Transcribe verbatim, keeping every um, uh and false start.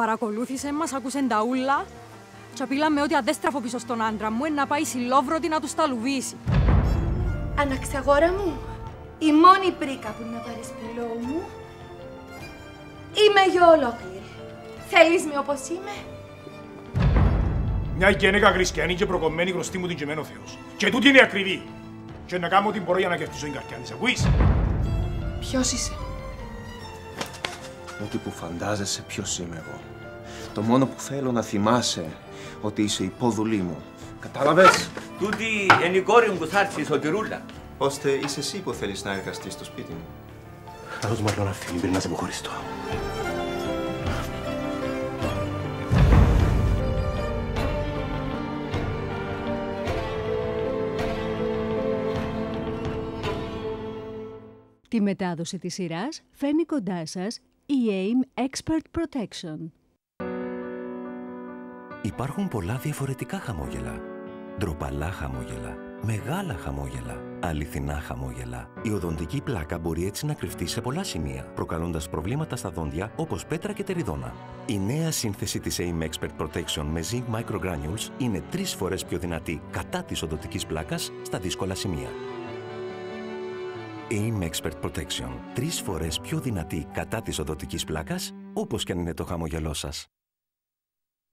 παρακολούθησε μας, άκουσεν τα ούλα και απειλάμε ότι αδέστραφω πίσω στον άντρα μου να πάει σιλόβρωτη να τους τα λουβήσει. Αναξαγόρα μου, η μόνη πρίκα που να πάρεις πυλό μου είμαι για ολόκληρη. Θέλεις με όπως είμαι? Μια γυναίκα χριστιανή και προκομμένη γνωστή μου την κειμένο Θεός. Και τούτη είναι ακριβή. Και να κάνω ό,τι μπορώ για να κερδίσω την καρδιά της. Ακούεις? Ποιος είσαι? Ό,τι που φαντάζεσαι ποιος είμαι εγώ. Το μόνο που θέλω να θυμάσαι ότι είσαι υπόδουλή μου. Κατάλαβες? Τούτη είναι η κόρη μου που θα έρθει η Σωτηρούλα. Ώστε είσαι εσύ που θέλεις να εργαστείς στο σπίτι μου. Καλώς μάλλον αυτή πριν να σε αποχωριστώ. Τη μετάδοση της σειράς φέρνει κοντά σας η έιμ Expert Protection. Υπάρχουν πολλά διαφορετικά χαμόγελα. Ντροπαλά χαμόγελα, μεγάλα χαμόγελα, αληθινά χαμόγελα. Η οδοντική πλάκα μπορεί έτσι να κρυφτεί σε πολλά σημεία, προκαλώντας προβλήματα στα δόντια όπως πέτρα και τεριδόνα. Η νέα σύνθεση της έιμ Expert Protection με Z-Microgranules είναι τρεις φορές πιο δυνατή κατά της οδοντικής πλάκας στα δύσκολα σημεία. έιμ Expert Protection. Τρεις φορές πιο δυνατή κατά της οδοντικής πλάκας, όπως και αν είναι το χαμογελό σας.